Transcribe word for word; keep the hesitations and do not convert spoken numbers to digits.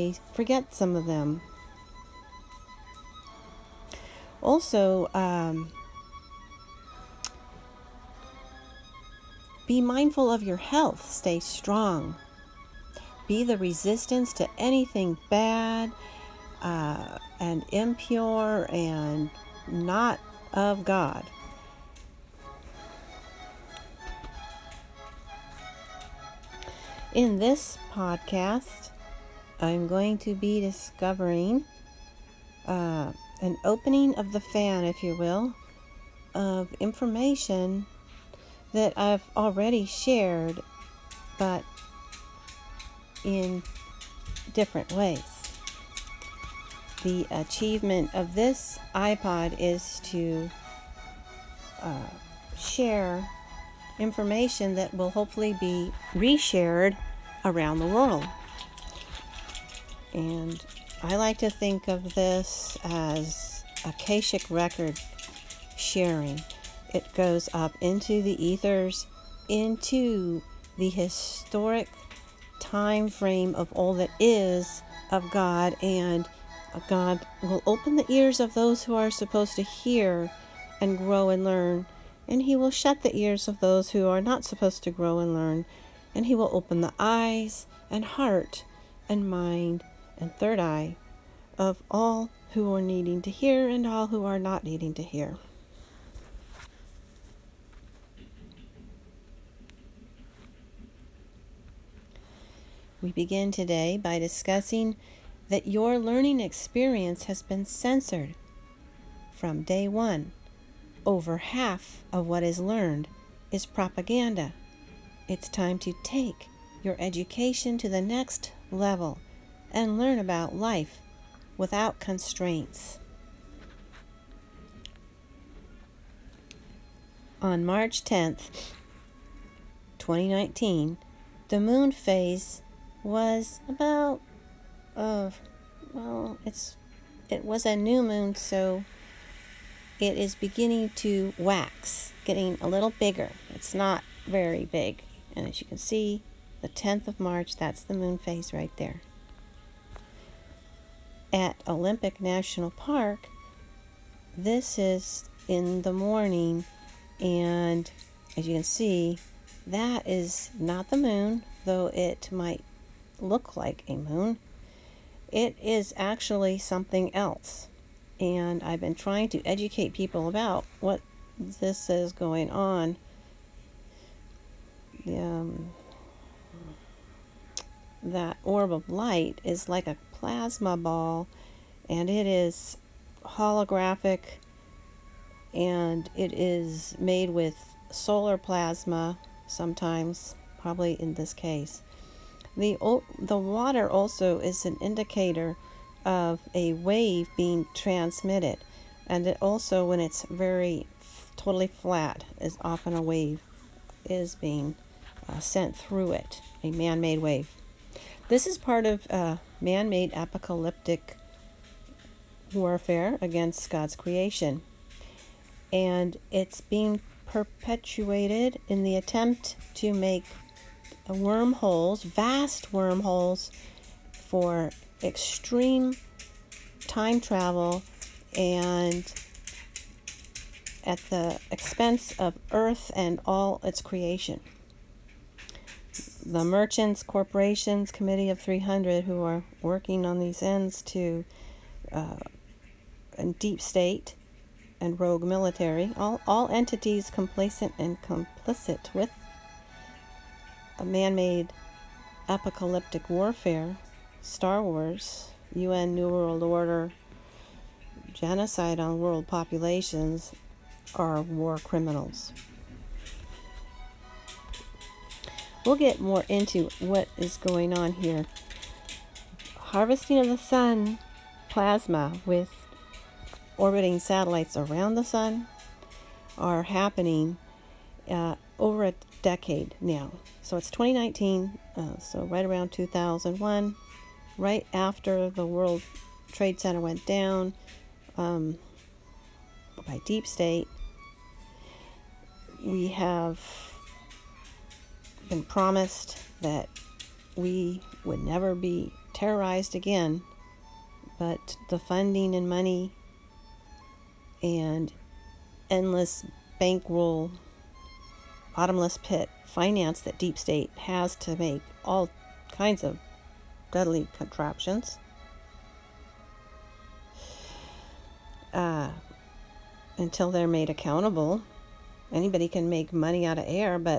I forget some of them. Also, um, be mindful of your health. Stay strong. Be the resistance to anything bad uh, and impure and not of God. In this podcast, I'm going to be discovering uh, an opening of the fan, if you will, of information that I've already shared, but in different ways. The achievement of this iPod is to uh, share information that will hopefully be reshared around the world. And I like to think of this as Akashic record sharing. It goes up into the ethers, into the historic time frame of all that is of God, and God will open the ears of those who are supposed to hear and grow and learn, and He will shut the ears of those who are not supposed to grow and learn, and He will open the eyes and heart and mind and third eye of all who are needing to hear and all who are not needing to hear. We begin today by discussing that your learning experience has been censored from day one. Over half of what is learned is propaganda. It's time to take your education to the next level and learn about life without constraints. On March tenth, twenty nineteen, the moon phase was about, uh, well, it's, it was a new moon, so it is beginning to wax, getting a little bigger. It's not very big. And as you can see, the tenth of March, that's the moon phase right there. At Olympic National Park, this is in the morning, and as you can see, that is not the moon, though it might look like a moon. It is actually something else, and I've been trying to educate people about what this is going on. Um, that orb of light is like a plasma ball, and it is holographic, and it is made with solar plasma sometimes, probably in this case. The, the water also is an indicator of a wave being transmitted, and it also, when it's very totally flat, is often a wave is being uh, sent through it, a man-made wave. This is part of uh, man-made apocalyptic warfare against God's creation, and it's being perpetuated in the attempt to make wormholes, vast wormholes, for extreme time travel, and at the expense of Earth and all its creation. The merchants, corporations, Committee of three hundred, who are working on these ends to uh, and deep state and rogue military, all, all entities complacent and complicit with a man-made apocalyptic warfare, Star Wars, U N New World Order, genocide on world populations, are war criminals. We'll get more into what is going on here. Harvesting of the sun plasma with orbiting satellites around the sun are happening uh, over a decade now. So it's twenty nineteen, uh, so right around two thousand one, right after the World Trade Center went down um, by deep state. We have been promised that we would never be terrorized again, but the funding and money and endless bankroll, bottomless pit finance that deep state has to make all kinds of deadly contraptions. Uh, until they're made accountable, anybody can make money out of air, but